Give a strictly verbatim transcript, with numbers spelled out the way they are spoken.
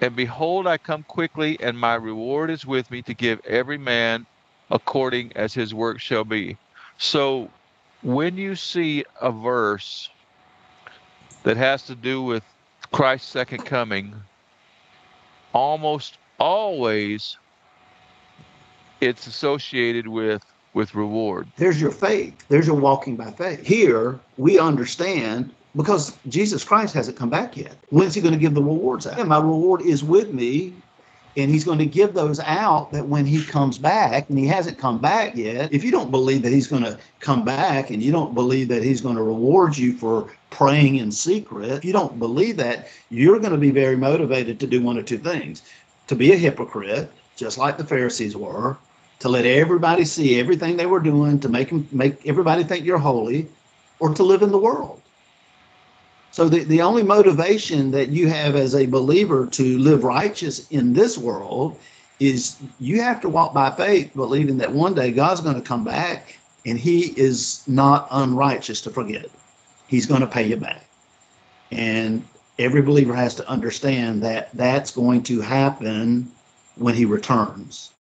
And behold, I come quickly, and my reward is with me to give every man according as his work shall be. So when you see a verse that has to do with Christ's second coming, almost always it's associated with with reward. There's your faith. There's your walking by faith. Here we understand, because Jesus Christ hasn't come back yet. When's he going to give the rewards out? And my reward is with me, and he's going to give those out that when he comes back, and he hasn't come back yet. If you don't believe that he's going to come back, and you don't believe that he's going to reward you for praying in secret, if you don't believe that, you're going to be very motivated to do one of two things: to be a hypocrite, just like the Pharisees were, to let everybody see everything they were doing, to make them, make everybody think you're holy, or to live in the world. So the, the only motivation that you have as a believer to live righteous in this world is you have to walk by faith, believing that one day God's going to come back and he is not unrighteous to forget. He's going to pay you back. And every believer has to understand that that's going to happen when he returns.